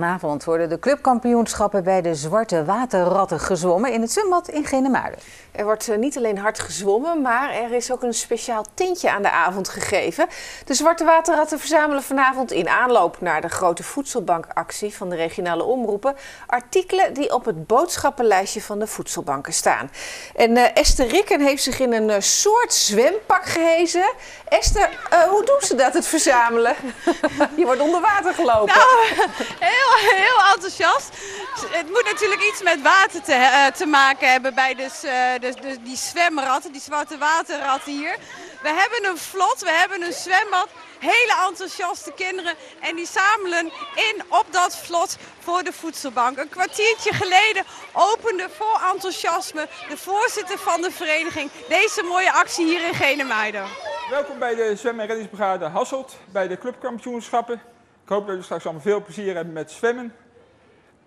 Vanavond worden de clubkampioenschappen bij de Zwartewater Ratten gezwommen in het zwembad in Genemuiden. Er wordt niet alleen hard gezwommen, maar er is ook een speciaal tintje aan de avond gegeven. De Zwartewater Ratten verzamelen vanavond in aanloop naar de grote voedselbankactie van de regionale omroepen artikelen die op het boodschappenlijstje van de voedselbanken staan. En Esther Rikken heeft zich in een soort zwempak gehezen. Esther, hoe doen ze dat, het verzamelen? Je wordt onder water gelopen. Nou, heel enthousiast. Het moet natuurlijk iets met water te maken hebben bij die zwemratten, die zwarte waterratten hier. We hebben een vlot, we hebben een zwembad, hele enthousiaste kinderen en die zamelen in op dat vlot voor de voedselbank. Een kwartiertje geleden opende vol enthousiasme de voorzitter van de vereniging deze mooie actie hier in Genemuiden. Welkom bij de zwem- en reddingsbrigade Hasselt, bij de clubkampioenschappen. Ik hoop dat jullie straks allemaal veel plezier hebben met zwemmen.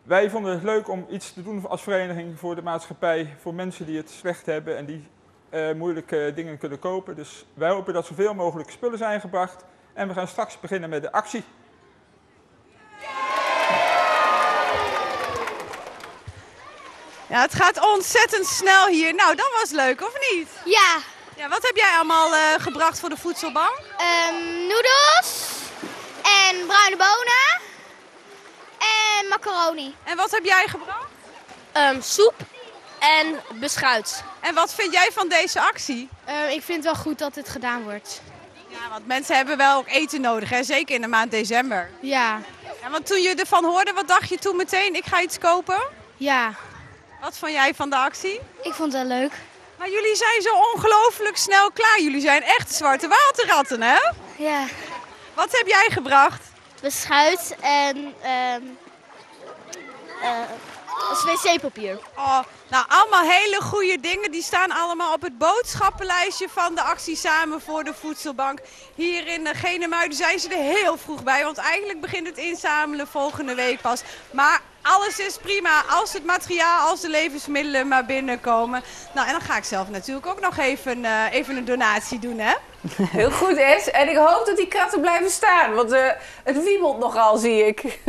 Wij vonden het leuk om iets te doen als vereniging voor de maatschappij, voor mensen die het slecht hebben en die moeilijke dingen kunnen kopen. Dus wij hopen dat zoveel mogelijk spullen zijn gebracht en we gaan straks beginnen met de actie. Ja, het gaat ontzettend snel hier. Nou, dat was leuk, of niet? Ja. Ja, wat heb jij allemaal gebracht voor de voedselbank? Noedels. En bruine bonen. En macaroni. En wat heb jij gebracht? Soep en beschuit. En wat vind jij van deze actie? Ik vind het wel goed dat dit gedaan wordt. Ja, want mensen hebben wel ook eten nodig, hè? Zeker in de maand december. Ja. En want toen je ervan hoorde, wat dacht je toen meteen? Ik ga iets kopen? Ja. Wat vond jij van de actie? Ik vond het wel leuk. Maar jullie zijn zo ongelooflijk snel klaar. Jullie zijn echt zwarte waterratten, hè? Ja. Wat heb jij gebracht? Beschuit en wc-papier. Oh, nou, allemaal hele goede dingen. Die staan allemaal op het boodschappenlijstje van de actie Samen voor de Voedselbank. Hier in Genemuiden zijn ze er heel vroeg bij. Want eigenlijk begint het inzamelen volgende week pas. Maar alles is prima. Als het materiaal, als de levensmiddelen maar binnenkomen. Nou, en dan ga ik zelf natuurlijk ook nog even een donatie doen, hè? Heel goed, Es. En ik hoop dat die kratten blijven staan. Want het wiebelt nogal, zie ik.